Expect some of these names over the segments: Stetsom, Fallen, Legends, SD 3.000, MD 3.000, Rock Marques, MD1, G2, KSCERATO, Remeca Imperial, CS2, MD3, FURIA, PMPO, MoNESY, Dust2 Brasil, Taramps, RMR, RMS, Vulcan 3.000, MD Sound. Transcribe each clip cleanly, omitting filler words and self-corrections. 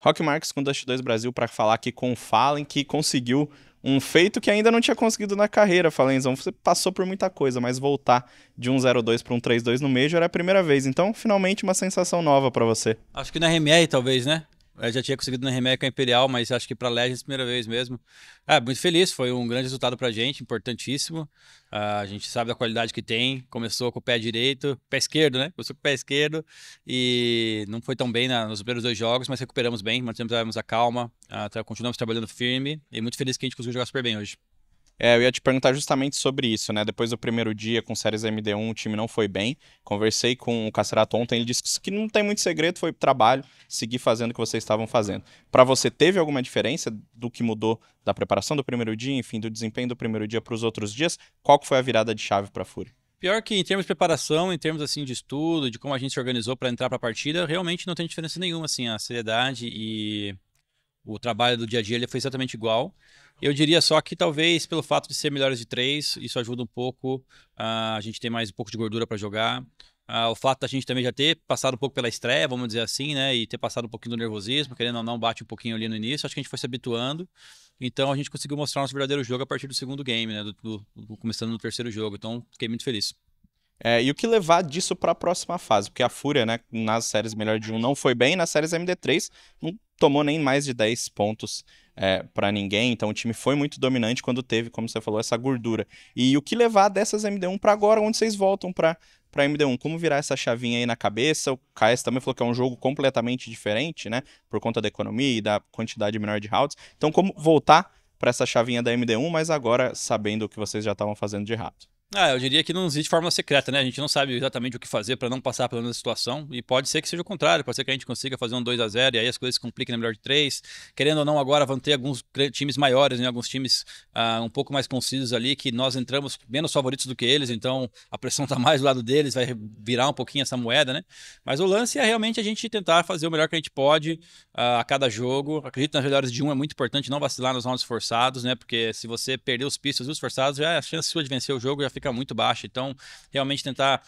Rock Marques com Dust2 Brasil para falar aqui com o Fallen, que conseguiu um feito que ainda não tinha conseguido na carreira, Fallenzão. Você passou por muita coisa, mas voltar de um 0-2 para um 3-2 no Major era a primeira vez. Então, finalmente, uma sensação nova para você. Acho que na RMR, talvez, né? Eu já tinha conseguido na Remeca Imperial, mas acho que para Legends primeira vez mesmo. É, muito feliz, foi um grande resultado pra gente, importantíssimo. A gente sabe da qualidade que tem, começou com o pé direito, pé esquerdo, né? Começou com o pé esquerdo e não foi tão bem nos primeiros dois jogos, mas recuperamos bem, mantivemos a calma, continuamos trabalhando firme e muito feliz que a gente conseguiu jogar super bem hoje. É, eu ia te perguntar justamente sobre isso, né? Depois do primeiro dia com séries MD1, o time não foi bem. Conversei com o KSCERATO ontem, ele disse que não tem muito segredo, foi trabalho, seguir fazendo o que vocês estavam fazendo. Para você, teve alguma diferença do que mudou da preparação do primeiro dia, enfim, do desempenho do primeiro dia para os outros dias? Qual que foi a virada de chave para a FURIA? Pior que em termos de preparação, em termos assim de estudo, de como a gente se organizou para entrar para a partida, realmente não tem diferença nenhuma, assim, a seriedade e o trabalho do dia a dia ele foi exatamente igual. Eu diria só que talvez pelo fato de ser melhores de 3, isso ajuda um pouco, a gente tem mais um pouco de gordura para jogar. O fato da gente também já ter passado um pouco pela estreia, vamos dizer assim, né? E ter passado um pouquinho do nervosismo, querendo ou não, bate um pouquinho ali no início. Acho que a gente foi se habituando. Então a gente conseguiu mostrar nosso verdadeiro jogo a partir do segundo game, né? Começando no terceiro jogo. Então fiquei muito feliz. É, e o que levar disso para a próxima fase? Porque a FURIA, né, nas séries melhor de 1 não foi bem, nas séries MD3 não tomou nem mais de 10 pontos para ninguém, então o time foi muito dominante quando teve, como você falou, essa gordura. E o que levar dessas MD1 para agora, onde vocês voltam para MD1? Como virar essa chavinha aí na cabeça? O KS também falou que é um jogo completamente diferente, né, por conta da economia e da quantidade menor de rounds. Então como voltar para essa chavinha da MD1, mas agora sabendo o que vocês já estavam fazendo de errado? Ah, eu diria que não existe fórmula secreta, né? A gente não sabe exatamente o que fazer para não passar pela mesma situação. E pode ser que seja o contrário, pode ser que a gente consiga fazer um 2-0 e aí as coisas se compliquem na melhor de 3. Querendo ou não, agora vão ter alguns times maiores, né? Alguns times um pouco mais concisos ali, que nós entramos menos favoritos do que eles, então a pressão tá mais do lado deles, vai virar um pouquinho essa moeda, né? Mas o lance é realmente a gente tentar fazer o melhor que a gente pode a cada jogo. Acredito nas melhores de 1 é muito importante não vacilar nos rounds forçados, né? Porque se você perder os pistas e os forçados, já a chance sua de vencer o jogo já fica muito baixo. Então, realmente tentar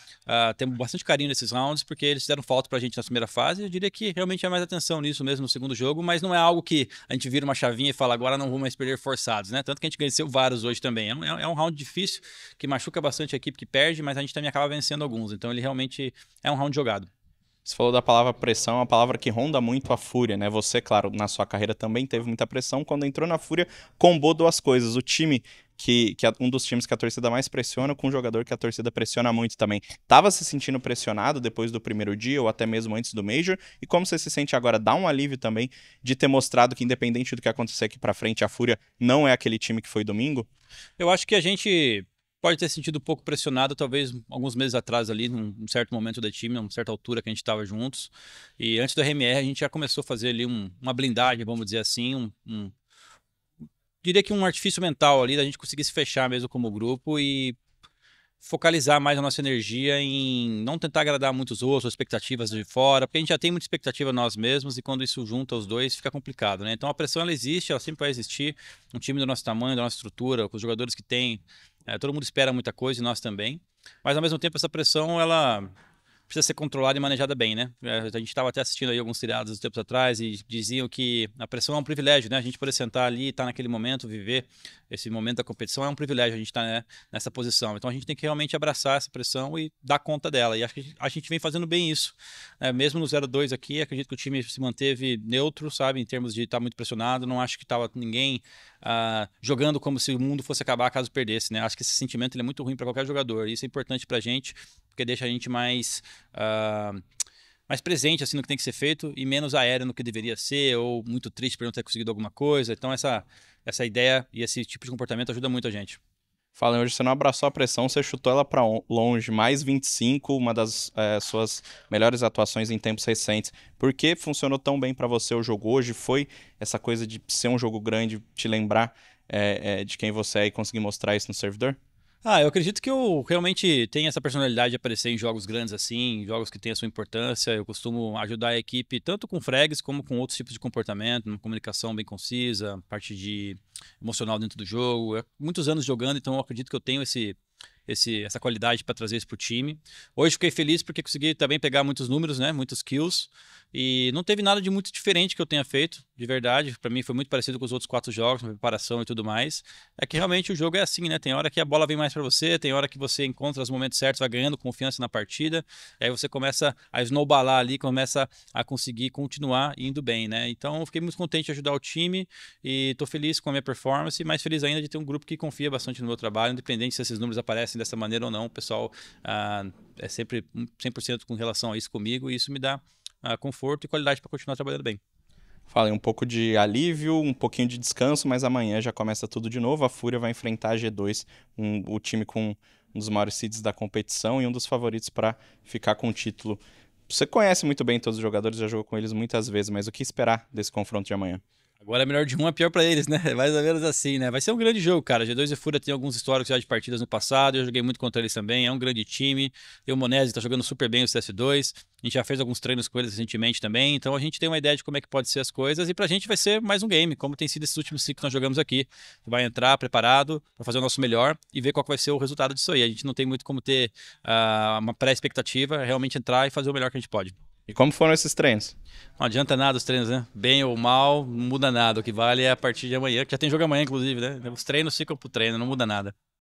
ter bastante carinho nesses rounds, porque eles fizeram falta pra gente na primeira fase. Eu diria que realmente é mais atenção nisso mesmo no segundo jogo, mas não é algo que a gente vira uma chavinha e fala, agora não vamos mais perder forçados, né? Tanto que a gente venceu vários hoje também. É um round difícil, que machuca bastante a equipe que perde, mas a gente também acaba vencendo alguns. Então, ele realmente é um round jogado. Você falou da palavra pressão, uma palavra que ronda muito a FURIA, né? Você, claro, na sua carreira também teve muita pressão. Quando entrou na FURIA, combou duas coisas. O time que é um dos times que a torcida mais pressiona, com um jogador que a torcida pressiona muito também. Tava se sentindo pressionado depois do primeiro dia, ou até mesmo antes do Major? E como você se sente agora? Dá um alívio também de ter mostrado que, independente do que acontecer aqui pra frente, a FURIA não é aquele time que foi domingo? Eu acho que a gente pode ter sentido um pouco pressionado, talvez alguns meses atrás ali, num certo momento do time, numa certa altura que a gente estava juntos. E antes do RMR a gente já começou a fazer ali uma blindagem, vamos dizer assim, diria que um artifício mental ali da gente conseguir se fechar mesmo como grupo e focalizar mais a nossa energia em não tentar agradar muito os outros, expectativas de fora, porque a gente já tem muita expectativa nós mesmos e quando isso junta os dois fica complicado, né? Então a pressão ela existe, ela sempre vai existir. Um time do nosso tamanho, da nossa estrutura, com os jogadores que tem, todo mundo espera muita coisa e nós também, mas ao mesmo tempo essa pressão ela precisa ser controlada e manejada bem, né? A gente estava até assistindo aí alguns seriados tempos atrás e diziam que a pressão é um privilégio, né? A gente poder sentar ali e estar naquele momento, viver esse momento da competição é um privilégio, a gente estar nessa posição. Então a gente tem que realmente abraçar essa pressão e dar conta dela. E acho que a gente vem fazendo bem isso. Mesmo no 0-2 aqui, acredito que o time se manteve neutro, sabe? Em termos de estar muito pressionado, não acho que estava ninguém jogando como se o mundo fosse acabar caso perdesse, né? Acho que esse sentimento ele é muito ruim para qualquer jogador. E isso é importante para a gente, porque deixa a gente mais presente assim, no que tem que ser feito e menos aéreo no que deveria ser, ou muito triste por não ter conseguido alguma coisa. Então essa ideia e esse tipo de comportamento ajuda muito a gente. Fallen, hoje você não abraçou a pressão, você chutou ela para longe, mais 25, uma das suas melhores atuações em tempos recentes. Por que funcionou tão bem para você o jogo hoje? Foi essa coisa de ser um jogo grande, te lembrar de quem você é e conseguir mostrar isso no servidor? Eu acredito que eu realmente tenho essa personalidade de aparecer em jogos grandes assim, jogos que têm a sua importância. Eu costumo ajudar a equipe tanto com frags como com outros tipos de comportamento, uma comunicação bem concisa, parte de emocional dentro do jogo. Eu, muitos anos jogando, então eu acredito que eu tenho essa qualidade para trazer isso para o time. Hoje fiquei feliz porque consegui também pegar muitos números, né? Muitos kills. E não teve nada de muito diferente que eu tenha feito, de verdade. Para mim foi muito parecido com os outros 4 jogos, na preparação e tudo mais. É que realmente o jogo é assim, né? Tem hora que a bola vem mais para você, tem hora que você encontra os momentos certos, vai ganhando confiança na partida. E aí você começa a snowballar ali, começa a conseguir continuar indo bem, né? Então eu fiquei muito contente de ajudar o time e tô feliz com a minha performance, mas feliz ainda de ter um grupo que confia bastante no meu trabalho, independente se esses números aparecem dessa maneira ou não. O pessoal é sempre 100% com relação a isso comigo, e isso me dá conforto e qualidade para continuar trabalhando bem. Falei um pouco de alívio, um pouquinho de descanso, mas amanhã já começa tudo de novo. A FURIA vai enfrentar a G2, o time com um dos maiores seeds da competição e um dos favoritos para ficar com o título. Você conhece muito bem todos os jogadores, já jogou com eles muitas vezes, mas o que esperar desse confronto de amanhã? Agora é melhor de um, é pior pra eles, né? Mais ou menos assim, né? Vai ser um grande jogo, cara. G2 e FURIA tem alguns históricos já de partidas no passado. Eu joguei muito contra eles também. É um grande time. E o MoNESY tá jogando super bem o CS2. A gente já fez alguns treinos com eles recentemente também. Então a gente tem uma ideia de como é que pode ser as coisas. E pra gente vai ser mais um game, como tem sido esses últimos 5 que nós jogamos aqui. Vai entrar preparado pra fazer o nosso melhor e ver qual vai ser o resultado disso aí. A gente não tem muito como ter uma pré-expectativa. É realmente entrar e fazer o melhor que a gente pode. E como foram esses treinos? Não adianta nada os treinos, né? Bem ou mal, não muda nada. O que vale é a partir de amanhã, que já tem jogo amanhã, inclusive, né? Os treinos ficam pro treino, não muda nada.